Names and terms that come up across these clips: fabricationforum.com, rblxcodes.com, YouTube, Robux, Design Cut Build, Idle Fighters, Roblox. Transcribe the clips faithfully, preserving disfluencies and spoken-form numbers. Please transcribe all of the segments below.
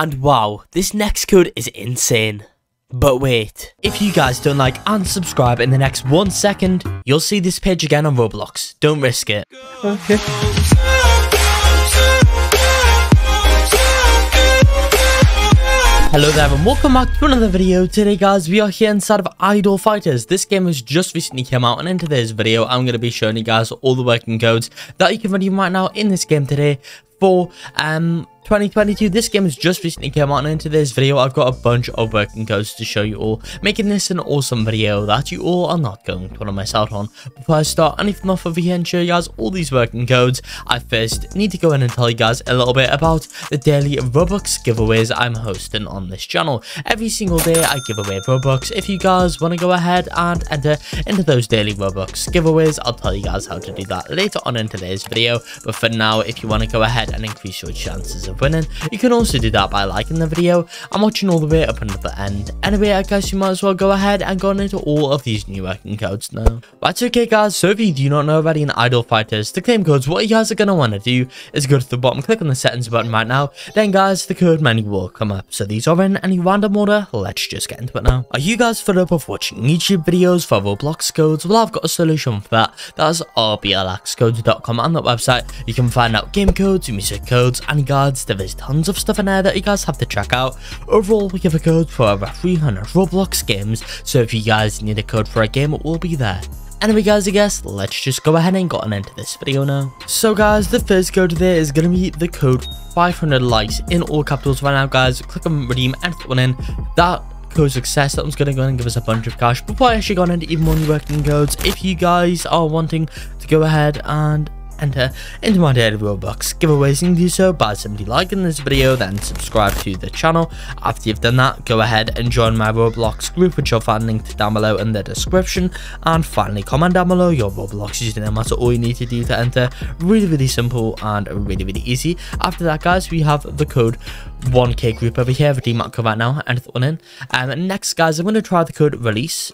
And wow, this next code is insane. But wait, if you guys don't like and subscribe in the next one second, you'll see this page again on Roblox. Don't risk it. Okay. Hello there and welcome back to another video. Today guys, we are here inside of Idle Fighters. This game has just recently come out, and in today's video I'm going to be showing you guys all the working codes that you can redeem right now in this game today for um twenty twenty-two. This game has just recently come out, and in today's video I've got a bunch of working codes to show you all, making this an awesome video that you all are not going to want to miss out on. Before I start anything off over here and show you guys all these working codes, I first need to go in and tell you guys a little bit about the daily Robux giveaways I'm hosting on this channel. Every single day I give away Robux. If you guys want to go ahead and enter into those daily Robux giveaways, I'll tell you guys how to do that later on in today's video, but for now, if you want to go ahead and increase your chances of winning, you can also do that by liking the video and watching all the way up until the end. Anyway, I guess you might as well go ahead and go on into all of these new working codes now. Right, okay guys, so if you do not know already in Idle Fighters, to claim codes, what you guys are going to want to do is go to the bottom, click on the settings button right now, then guys, the code menu will come up. So these are in any random order. Let's just get into it now. Are you guys fed up of watching YouTube videos for Roblox codes? Well, I've got a solution for that. That's r b l x codes dot com. On that website, you can find out game codes, music codes, and guides. There's tons of stuff in there that you guys have to check out. Overall, we give a code for over three hundred Roblox games, so if you guys need a code for a game, it will be there. Anyway guys, I guess let's just go ahead and get on into this video now. So guys, the first code today is going to be the code five hundred likes in all capitals right now guys. Click on redeem, enter one in. That code success, that one's going to go and give us a bunch of cash. Before I actually go on into even more new working codes, if you guys are wanting to go ahead and enter into my daily Robux giveaways, and do so by simply liking this video, then subscribe to the channel. After you've done that, go ahead and join my Roblox group, which you'll find linked down below in the description. And finally, comment down below your Roblox username. That's all you need to do to enter. Really, really simple and really, really easy. After that, guys, we have the code one K group over here. Redeem that code right now. Enter that one in. Um, next, guys, I'm going to try the code release.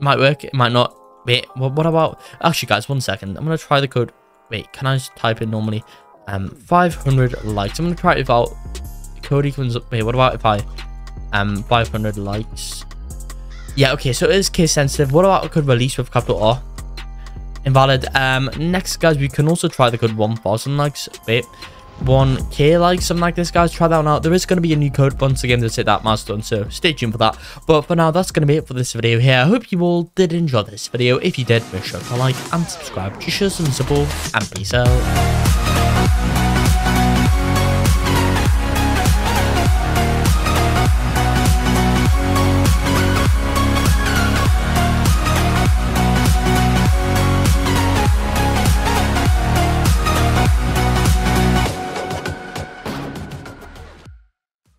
Might work. It might not. Wait, what, what about? Actually, guys, one second. I'm going to try the code. Wait, can I just type in normally? Um, five hundred likes. I'm going to try it without Cody comes up. Wait, what about if I... Um, five hundred likes. Yeah, okay, so it is case sensitive. What about I could release with capital R? Invalid. Um, next, guys, we can also try the code one thousand likes. Wait, one K likes, something like this, guys. Try that one out. There is going to be a new code once again to hit that milestone, so stay tuned for that. But for now, that's going to be it for this video here. I hope you all did enjoy this video. If you did, make sure to like and subscribe to show some support, and peace out.